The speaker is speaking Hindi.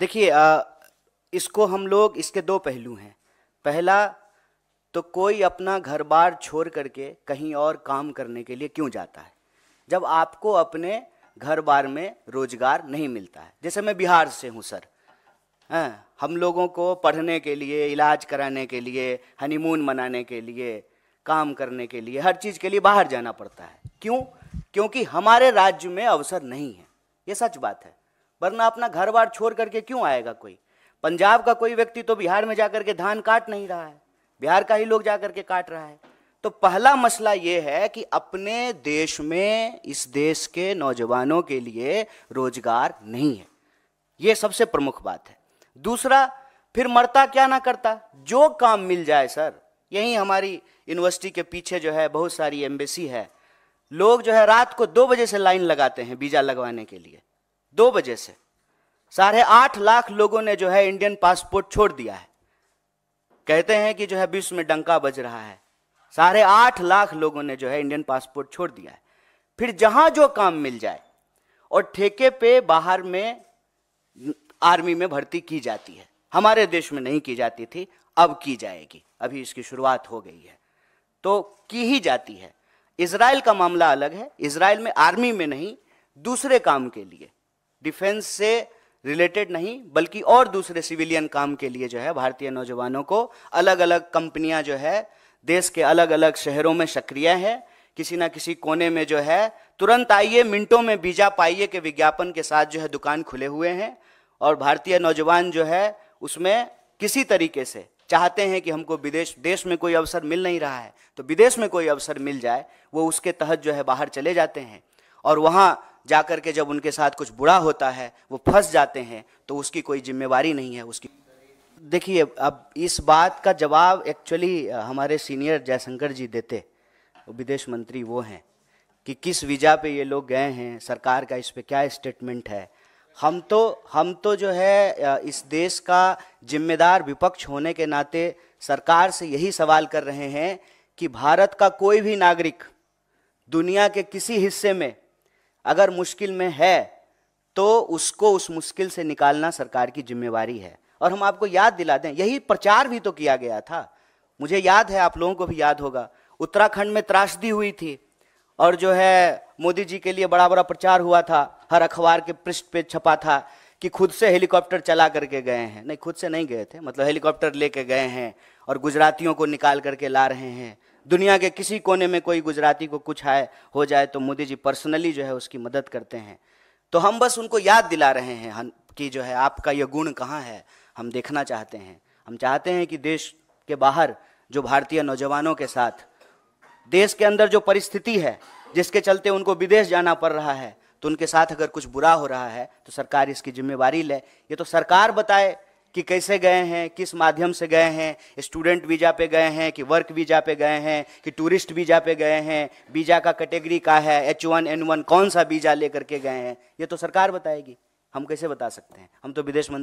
देखिए इसको हम लोग, इसके दो पहलू हैं। पहला तो कोई अपना घर बार छोड़ करके कहीं और काम करने के लिए क्यों जाता है जब आपको अपने घर बार में रोजगार नहीं मिलता है। जैसे मैं बिहार से हूँ सर, हाँ, हम लोगों को पढ़ने के लिए, इलाज कराने के लिए, हनीमून मनाने के लिए, काम करने के लिए, हर चीज़ के लिए बाहर जाना पड़ता है। क्यों? क्योंकि हमारे राज्य में अवसर नहीं है, ये सच बात है। वरना अपना घर बार छोड़ करके क्यों आएगा कोई? पंजाब का कोई व्यक्ति तो बिहार में जाकर के धान काट नहीं रहा है, बिहार का ही लोग जाकर के काट रहा है। तो पहला मसला ये है कि अपने देश में इस देश के नौजवानों के लिए रोजगार नहीं है, ये सबसे प्रमुख बात है। दूसरा, फिर मरता क्या ना करता, जो काम मिल जाए सर। यही हमारी यूनिवर्सिटी के पीछे जो है बहुत सारी एम्बेसी है, लोग जो है रात को 2 बजे से लाइन लगाते हैं वीजा लगवाने के लिए। 2 बजे से 8.5 लाख लोगों ने जो है इंडियन पासपोर्ट छोड़ दिया है। कहते हैं कि जो है विश्व में डंका बज रहा है, 8.5 लाख लोगों ने जो है इंडियन पासपोर्ट छोड़ दिया है। फिर जहाँ जो काम मिल जाए, और ठेके पे बाहर में आर्मी में भर्ती की जाती है, हमारे देश में नहीं की जाती थी, अब की जाएगी, अभी इसकी शुरुआत हो गई है तो की ही जाती है। इजराइल का मामला अलग है, इजराइल में आर्मी में नहीं, दूसरे काम के लिए, डिफेंस से रिलेटेड नहीं बल्कि और दूसरे सिविलियन काम के लिए जो है भारतीय नौजवानों को अलग अलग कंपनियां जो है देश के अलग अलग शहरों में सक्रिय है। किसी ना किसी कोने में जो है तुरंत आइए, मिनटों में वीजा पाइए के विज्ञापन के साथ जो है दुकान खुले हुए हैं, और भारतीय नौजवान जो है उसमें किसी तरीके से चाहते हैं कि हमको विदेश, देश में कोई अवसर मिल नहीं रहा है तो विदेश में कोई अवसर मिल जाए, वो उसके तहत जो है बाहर चले जाते हैं। और वहाँ जाकर के जब उनके साथ कुछ बुरा होता है, वो फंस जाते हैं, तो उसकी कोई जिम्मेवारी नहीं है उसकी। देखिए, अब इस बात का जवाब एक्चुअली हमारे सीनियर जयशंकर जी देते, विदेश मंत्री वो हैं, कि किस वीज़ा पे ये लोग गए हैं, सरकार का इस पे क्या स्टेटमेंट है। हम तो जो है इस देश का जिम्मेदार विपक्ष होने के नाते सरकार से यही सवाल कर रहे हैं कि भारत का कोई भी नागरिक दुनिया के किसी हिस्से में अगर मुश्किल में है तो उसको उस मुश्किल से निकालना सरकार की जिम्मेवारी है। और हम आपको याद दिला दें, यही प्रचार भी तो किया गया था, मुझे याद है, आप लोगों को भी याद होगा, उत्तराखंड में त्रासदी हुई थी और जो है मोदी जी के लिए बड़ा बड़ा प्रचार हुआ था, हर अखबार के पृष्ठ पे छपा था कि खुद से हेलीकॉप्टर चला करके गए हैं, नहीं खुद से नहीं गए थे, मतलब हेलीकॉप्टर लेके गए हैं और गुजरातियों को निकाल करके ला रहे हैं। दुनिया के किसी कोने में कोई गुजराती को कुछ हो जाए तो मोदी जी पर्सनली जो है उसकी मदद करते हैं। तो हम बस उनको याद दिला रहे हैं कि जो है आपका यह गुण कहाँ है, हम देखना चाहते हैं। हम चाहते हैं कि देश के बाहर जो भारतीय नौजवानों के साथ, देश के अंदर जो परिस्थिति है जिसके चलते उनको विदेश जाना पड़ रहा है, तो उनके साथ अगर कुछ बुरा हो रहा है तो सरकार इसकी जिम्मेवारी ले। ये तो सरकार बताए कि कैसे गए हैं, किस माध्यम से गए हैं, स्टूडेंट वीज़ा पे गए हैं कि वर्क वीज़ा पे गए हैं कि टूरिस्ट वीज़ा पे गए हैं, वीज़ा का कैटेगरी का है, H1N1 कौन सा वीज़ा लेकर के गए हैं, ये तो सरकार बताएगी, हम कैसे बता सकते हैं। हम तो विदेश मंत्री